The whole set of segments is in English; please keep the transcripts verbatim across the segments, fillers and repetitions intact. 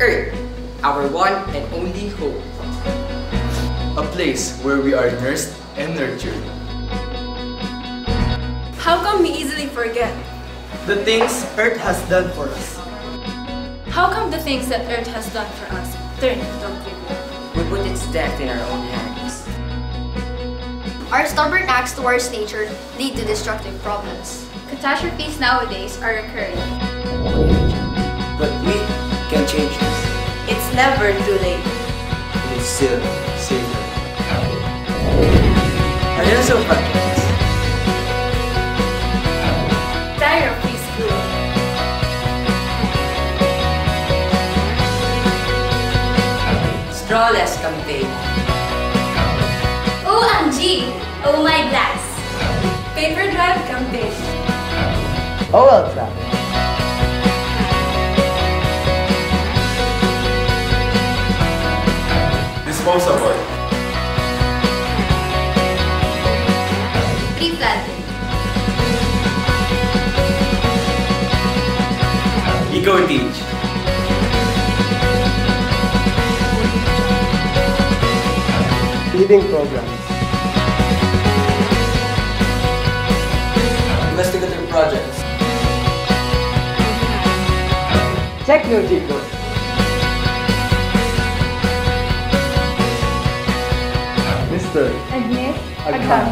Earth, our one and only home. A place where we are nursed and nurtured. How come we easily forget the things Earth has done for us? How come the things that Earth has done for us turn into oblivion? We put its death in our own hands. Our stubborn acts towards nature lead to destructive problems. Catastrophes nowadays are occurring. But we can change this. It's never too late. It is still safer. Alonzo Patrick. Strawless campaign. O M G! Oh my glass! Paper drive campaign. Oil trap. Disposable. Tree planting. Eco teach. Feeding programs. Investigative projects. Technological. Mister and Miss Agam.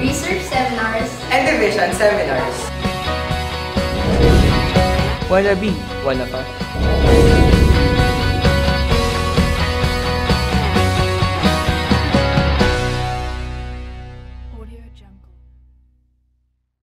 Research seminars. And division seminars. Wanna be one of us.